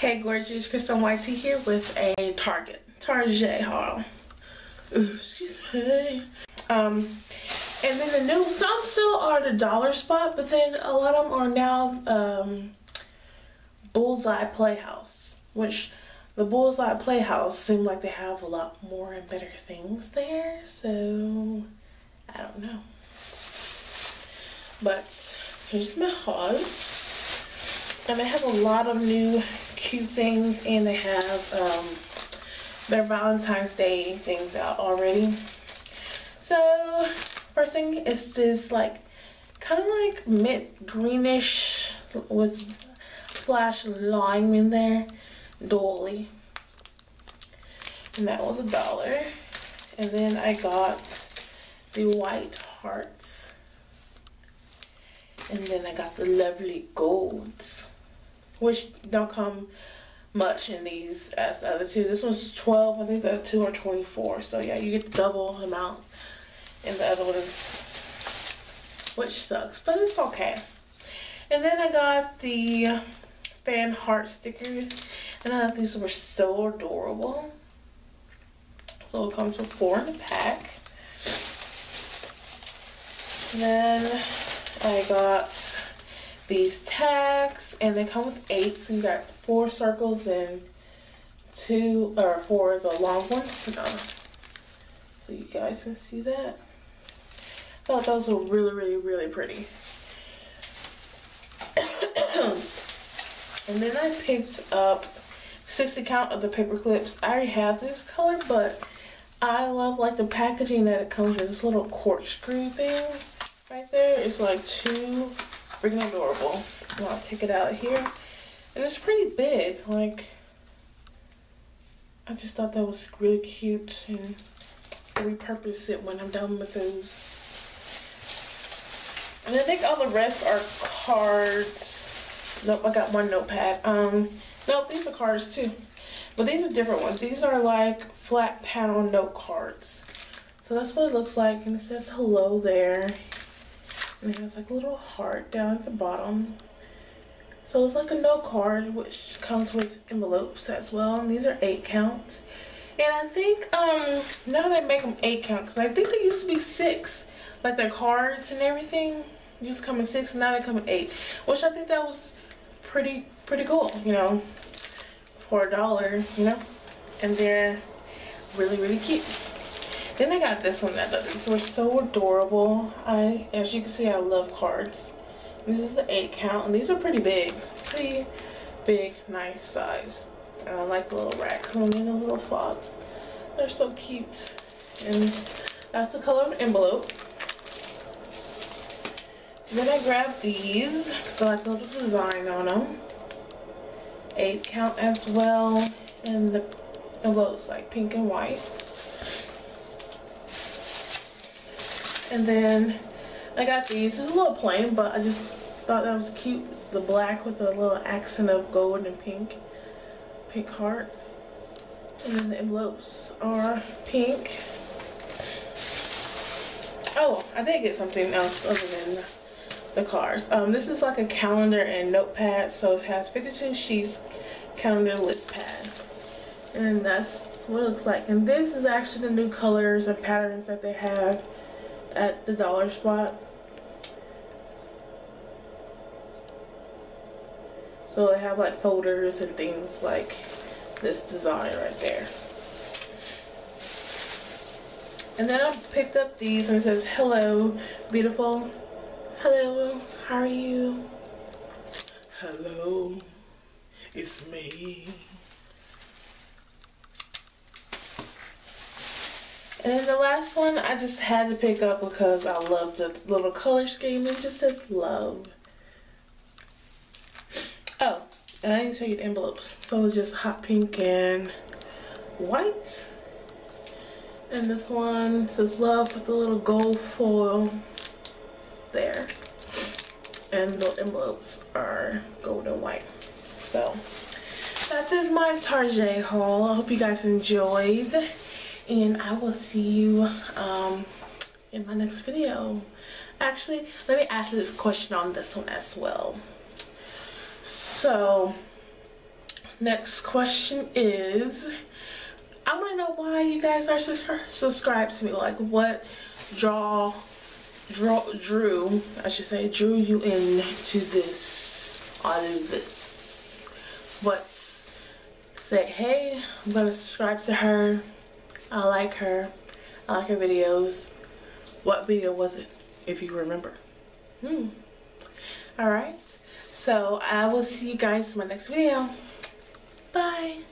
Hey gorgeous, Crystal On YT here with a Target haul. Excuse me. And then the new, some still are the Dollar Spot, but then a lot of them are now Bullseye Playhouse, which the Bullseye Playhouse seem like they have a lot more and better things there, so I don't know. But here's my haul. And they have a lot of new cute things, and they have their Valentine's Day things out already. So first thing is this kind of like mint greenish with splash lime in there dolly, and that was $1. And then I got the white hearts, and then I got the lovely golds, which don't come much in these as the other two. This one's 12, I think the other two are 24. So yeah, you get double amount. And the other one is, which sucks, but it's okay. And then I got the fan heart stickers, and I thought these were so adorable. So it comes with 4 in the pack. And then I got these tags, and they come with 8, so you got 4 circles and 2 or 4 of the long ones. No. So you guys can see that. I thought those were really pretty. And then I picked up 60 count of the paper clips. I already have this color, but I love like the packaging that it comes with. This little corkscrew thing right there is like too freaking adorable. And I'll take it out here, and it's pretty big. Like, I just thought that was really cute, and I'll repurpose it when I'm done with those. And I think all the rest are cards. Nope, I got one notepad. Nope, these are cards too, but these are different ones. These are like flat panel note cards, so that's what it looks like. And it says hello there. And it has like a little heart down at the bottom. So it's like a note card, which comes with envelopes as well. And these are 8 count. And I think now they make them 8 count, because I think they used to be 6. Like their cards and everything used to come in 6, and now they come in 8. Which I think that was pretty cool, you know, for $1, you know. And they're really cute. Then I got this one that these were so adorable. As you can see, I love cards. This is the 8 count, and these are pretty big, nice size. And I like the little raccoon and the little fox. They're so cute. And that's the color of the envelope. Then I grabbed these because I like the little design on them. 8 count as well, and the envelope's like pink and white. And then I got these. It's a little plain, but I just thought that was cute. The black with the little accent of gold and pink heart. And then the envelopes are pink. Oh, I did get something else other than the cards. This is like a calendar and notepad, so it has 52 sheets, calendar list pad, and that's what it looks like. And this is actually the new colors and patterns that they have at the Dollar Spot. So they have like folders and things like this design right there. And then I picked up these, and it says hello beautiful, hello how are you, hello it's me. And then the last one I just had to pick up because I love the little color scheme. It just says love. Oh, and I didn't show you the envelopes. So it's just hot pink and white. And this one says love with the little gold foil there. And the envelopes are gold and white. So that is my Target haul. I hope you guys enjoyed. And I will see you in my next video. Actually, let me ask you a question on this one as well. So, Next question is, I want to know why you guys are subscribed to me. Like, what drew you into this, all of this? What said, hey, I'm gonna subscribe to her, I like her, I like her videos. What video was it, if you remember? All right, so I will see you guys in my next video. Bye.